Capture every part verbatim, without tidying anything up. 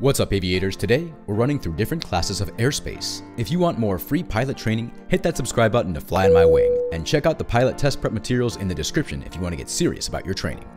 What's up, aviators? Today, we're running through different classes of airspace. If you want more free pilot training, hit that subscribe button to fly on my wing, and check out the pilot test prep materials in the description if you want to get serious about your training.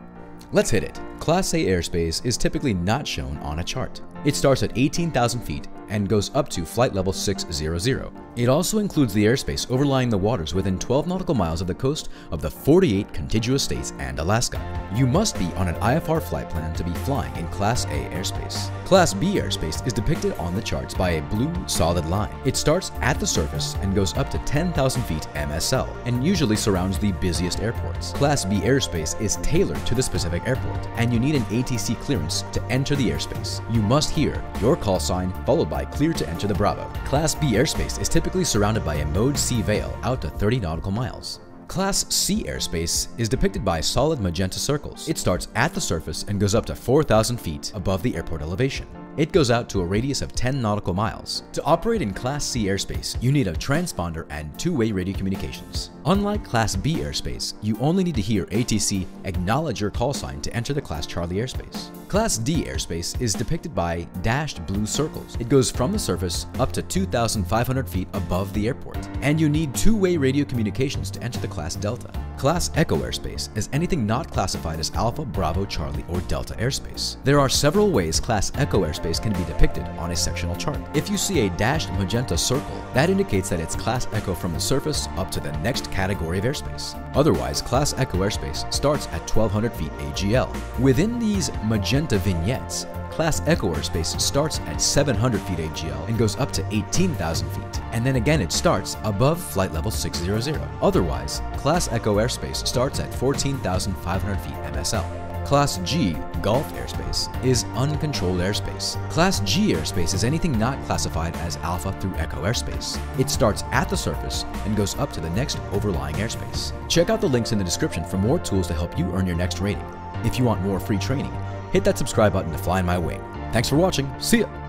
Let's hit it. Class A airspace is typically not shown on a chart. It starts at eighteen thousand feet and goes up to flight level six hundred. It also includes the airspace overlying the waters within twelve nautical miles of the coast of the forty-eight contiguous states and Alaska. You must be on an I F R flight plan to be flying in Class A airspace. Class B airspace is depicted on the charts by a blue solid line. It starts at the surface and goes up to ten thousand feet M S L and usually surrounds the busiest airports. Class B airspace is tailored to the specific airport, and you need an A T C clearance to enter the airspace. You must hear your call sign followed by clear to enter the Bravo. Class B airspace is typically surrounded by a mode C veil out to thirty nautical miles. Class C airspace is depicted by solid magenta circles. It starts at the surface and goes up to four thousand feet above the airport elevation. It goes out to a radius of ten nautical miles. To operate in Class C airspace, you need a transponder and two-way radio communications. Unlike Class B airspace, you only need to hear A T C acknowledge your call sign to enter the Class Charlie airspace. Class D airspace is depicted by dashed blue circles. It goes from the surface up to two thousand five hundred feet above the airport, and you need two-way radio communications to enter the Class Delta. Class Echo airspace is anything not classified as Alpha, Bravo, Charlie, or Delta airspace. There are several ways Class Echo airspace can be depicted on a sectional chart. If you see a dashed magenta circle, that indicates that it's Class Echo from the surface up to the next category of airspace. Otherwise, Class Echo airspace starts at twelve hundred feet A G L. Within these magenta vignettes, Class Echo airspace starts at seven hundred feet A G L and goes up to eighteen thousand feet, and then again it starts above flight level six hundred. Otherwise, Class Echo airspace starts at fourteen thousand five hundred feet M S L. Class G, Golf airspace, is uncontrolled airspace. Class G airspace is anything not classified as Alpha through Echo airspace. It starts at the surface and goes up to the next overlying airspace. Check out the links in the description for more tools to help you earn your next rating. If you want more free training, hit that subscribe button to fly on my wing. Thanks for watching. See ya!